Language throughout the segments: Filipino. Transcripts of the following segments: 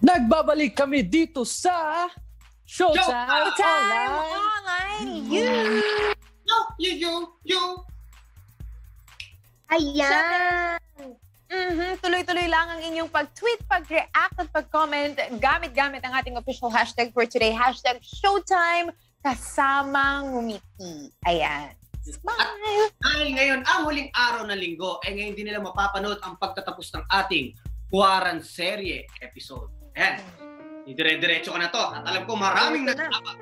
Nagbabalik kami dito sa Showtime Online. You. Ayan. Tuloy-tuloy lang ang inyong pag-tweet, pag-react at pag-comment gamit-gamit ang ating official hashtag for today. Hashtag Showtime kasamang ngumiti. Ayan. Smile! Ay, ngayon, ang huling araw ng linggo, ay ngayon din nila mapapanood ang pagtatapos ng ating Quaran-Serye episode. Ayan. Idire-diretso ka na to. At alam ko, maraming nagsasabi.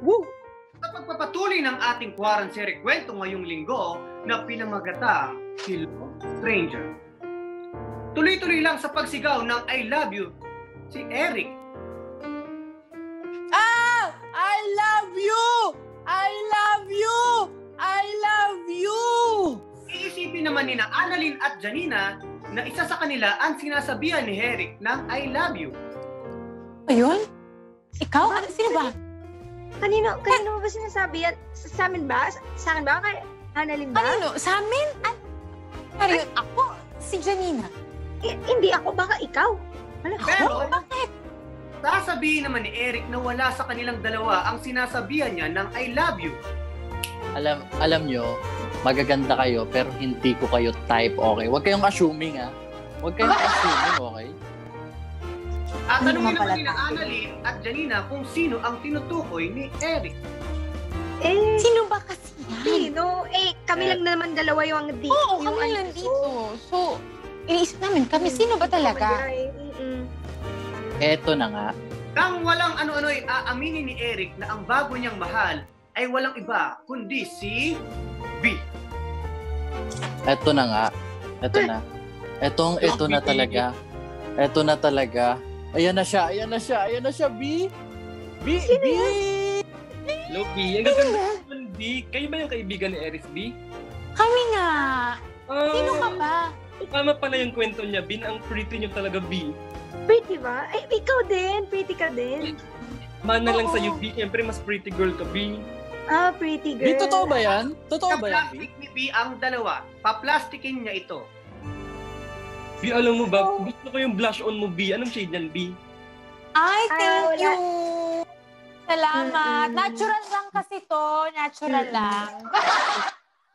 Woo! Sa pagpapatuloy ng ating Quaran-Serye kwento ngayong linggo na pinamagatang Hilo Stranger. Tuloy-tuloy lang sa pagsigaw ng I love you si Eric. Ah! I love you! I love you! I love you! Iisipin naman ni Annalyn at Janina na isa sa kanila ang sinasabihan ni Eric ng I love you. Ayun? Ikaw? Ano? Sino ba? Kanino ba sinasabi yan? Sa amin ba? Sa akin ba? Kay Annalyn ba? Kanino? Sa amin? Ayun, ako? Si Janina? Hindi ako, baka ikaw. Pero, bakit? Sasabihin naman ni Eric na wala sa kanilang dalawa ang sinasabihan niya ng I love you. Alam nyo, magaganda kayo pero hindi ko kayo type, okay? Huwag kayong assuming, ah. Huwag kayong assuming, okay? At tanungin naman nila Annalyn at Janina kung sino ang tinutukoy ni Eric. Eh, sino ba kasi yan? Sino? Eh, kami lang naman dalawa yung dito. Oo, kami lang dito. So, iniisip namin kami. Sino ba talaga? Eto na nga. Nang walang ano-ano'y aaminin ni Eric na ang bago niyang mahal ay walang iba kundi si B. Eto na nga. Eto na. Eto na talaga. Eto na talaga. Ayan na siya. Ayan na siya. Ayan na siya, B. B. B. Hello, B. Ang gaganda naman, B. Kayo ba yung kaibigan ni Eric, B? Kami nga. Sino ka ba? Tama pala yung kwento niya, B. Ang pretty niyo talaga, B. Pretty ba? Ay, ikaw din. Pretty ka din. Mana lang sa'yo, B. Siyempre, mas pretty girl ka, B. Ah, pretty girl. B, totoo ba yan? Totoo ba yan, B? Kaplastic ni B ang dalawa. Paplastikin niya ito. B, alam mo ba? Gusto ko yung blush on mo, B. Anong shade niyan, B? Ay, thank you. Salamat. Natural lang kasi to. Natural lang.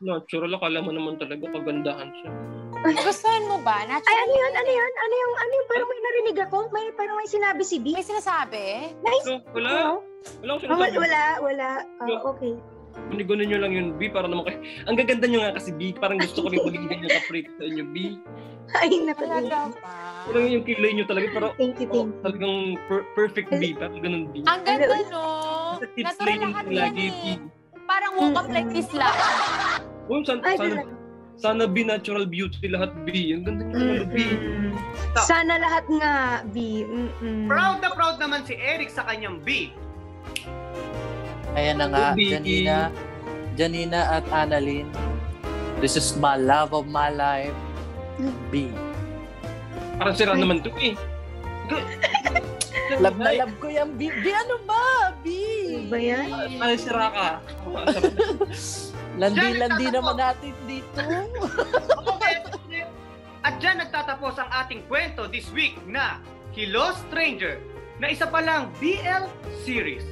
Natural lang. Kala mo naman talaga kagandahan siya. Gustuhan mo ba? Natural. Ay, ano yun? Ano yun? Parang may narinig ako. Parang may sinabi si B. May sinasabi? Wala. Wala. Okay. Nigunan nyo lang yun, B. Para naman kayo. Ang gaganda nyo nga kasi, B. Parang gusto ko rin magiging ganyan ka-prate sa inyo, B. Ay, nakalaga pa. Parang yung kilay nyo talaga. Parang, thank you. Talagang perfect, B. Parang ganun, B. Ang ganda, no? Natural lahat yan, eh. Parang walk up like this lang. Uy, sana B, natural beauty lahat, B. Ang ganda nyo, B. Sana lahat nga, B. Proud na proud naman si Eric sa kanyang B. Ayan na nga, Janina at Annalyn. This is my love of my life, B. Parang sira naman ito, eh. Love na love ko yan, B. B, ano ba, B? Ano ba yan? Parang sira ka. Landi naman natin dito. At dyan nagtatapos ang ating kwento this week na Hilo Stranger, na isa palang BL series.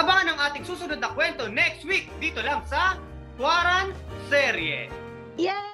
Abangan ang ating susunod na kwento next week dito lang sa Quaran-Serye. Yay!